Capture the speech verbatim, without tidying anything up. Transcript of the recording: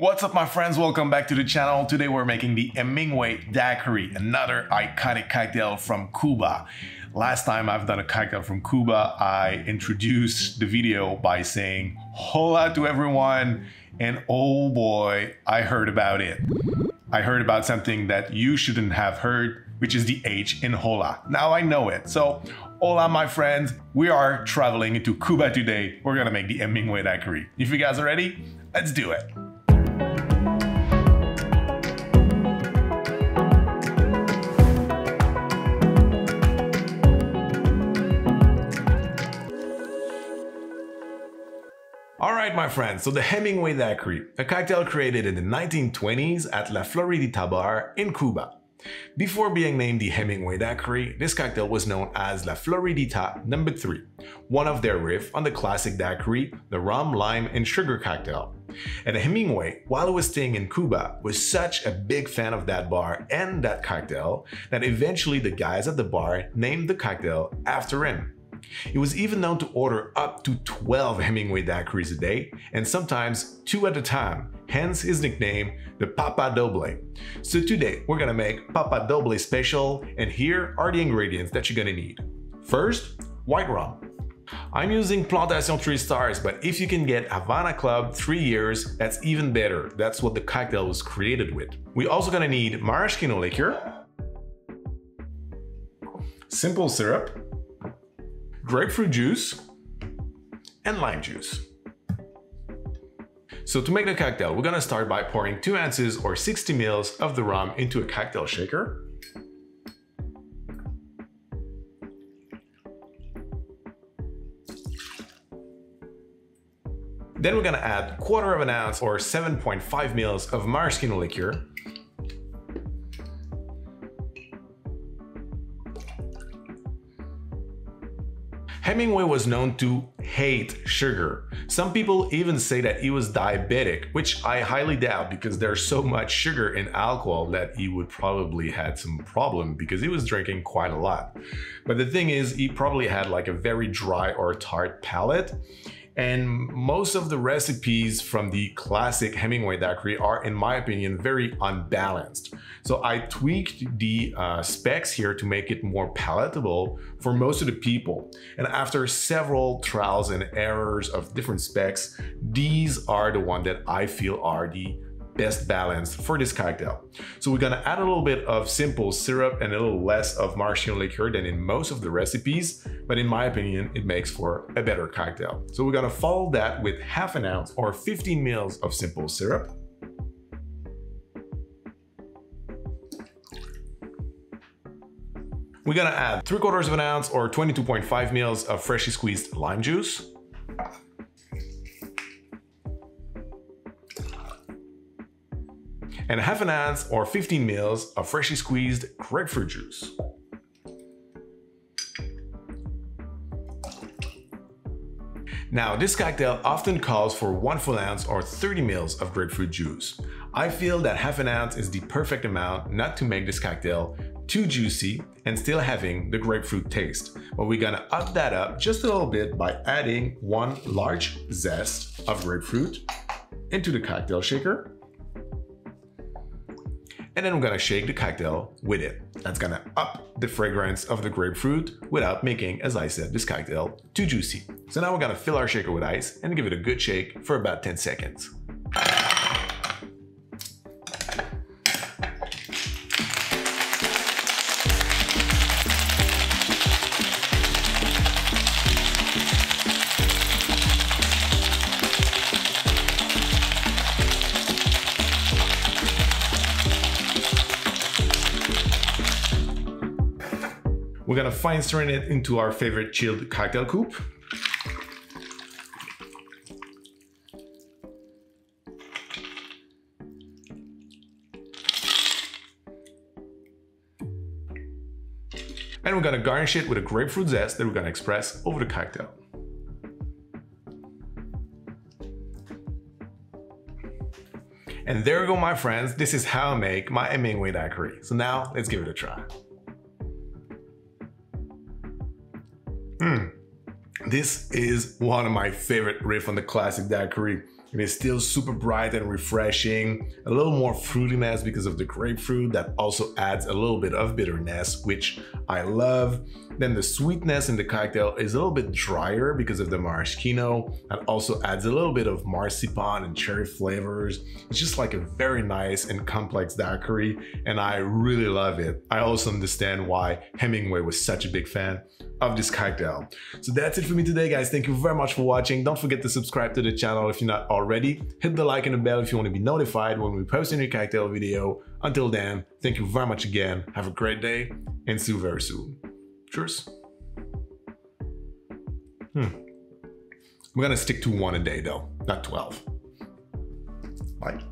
What's up, my friends? Welcome back to the channel. Today we're making the Hemingway Daiquiri, another iconic cocktail from Cuba. Last time I've done a cocktail from Cuba, I introduced the video by saying hola to everyone, and oh boy, I heard about it. I heard about something that you shouldn't have heard, which is the H in hola. Now I know it. So, hola, my friends. We are traveling into Cuba today. We're gonna make the Hemingway Daiquiri. If you guys are ready, let's do it. Alright, my friends, so the Hemingway Daiquiri, a cocktail created in the nineteen twenties at La Floridita bar in Cuba. Before being named the Hemingway Daiquiri, this cocktail was known as La Floridita number three, one of their riffs on the classic daiquiri, the rum, lime, and sugar cocktail. And Hemingway, while he was staying in Cuba, was such a big fan of that bar and that cocktail that eventually the guys at the bar named the cocktail after him. It was even known to order up to twelve Hemingway daiquiris a day, and sometimes two at a time, hence his nickname, the Papa Doble. So today, we're gonna make Papa Doble special, and here are the ingredients that you're gonna need. First, white rum. I'm using Plantation three stars, but if you can get Havana Club three years, that's even better. That's what the cocktail was created with. We're also gonna need Maraschino liquor, simple syrup, grapefruit juice, and lime juice. So to make the cocktail, we're gonna start by pouring two ounces or sixty mils of the rum into a cocktail shaker. Then we're gonna add quarter of an ounce or seven point five mils of maraschino liqueur. Hemingway was known to hate sugar. Some people even say that he was diabetic, which I highly doubt because there's so much sugar in alcohol that he would probably had some problem because he was drinking quite a lot. But the thing is, he probably had like a very dry or tart palate. And most of the recipes from the classic Hemingway Daiquiri are, in my opinion, very unbalanced. So I tweaked the uh, specs here to make it more palatable for most of the people. And after several trials and errors of different specs, these are the ones that I feel are the best balance for this cocktail. So we're gonna add a little bit of simple syrup and a little less of maraschino liqueur than in most of the recipes, but in my opinion, it makes for a better cocktail. So we're gonna follow that with half an ounce or fifteen mils of simple syrup. We're gonna add three quarters of an ounce or twenty-two point five mils of freshly squeezed lime juice. And half an ounce or fifteen mils of freshly squeezed grapefruit juice. Now, this cocktail often calls for one full ounce or thirty mils of grapefruit juice. I feel that half an ounce is the perfect amount not to make this cocktail too juicy and still having the grapefruit taste. But we're gonna up that up just a little bit by adding one large zest of grapefruit into the cocktail shaker. And then we're gonna shake the cocktail with it. That's gonna up the fragrance of the grapefruit without making, as I said, this cocktail too juicy. So now we're gonna fill our shaker with ice and give it a good shake for about ten seconds. We're gonna fine strain it into our favorite chilled cocktail coupe. And we're gonna garnish it with a grapefruit zest that we're gonna express over the cocktail. And there you go, my friends. This is how I make my Hemingway Daiquiri. So now let's give it a try. Mmm, this is one of my favorite riffs on the classic daiquiri. It is still super bright and refreshing, a little more fruitiness because of the grapefruit that also adds a little bit of bitterness, which I love. Then the sweetness in the cocktail is a little bit drier because of the maraschino. That also adds a little bit of marzipan and cherry flavors. It's just like a very nice and complex daiquiri, and I really love it. I also understand why Hemingway was such a big fan of this cocktail. So that's it for me today, guys. Thank you very much for watching. Don't forget to subscribe to the channel if you're not already. Hit the like and the bell if you want to be notified when we post a new cocktail video. Until then, thank you very much again. Have a great day and see you very soon. Cheers. Hmm. I'm gonna stick to one a day though, not twelve. Bye.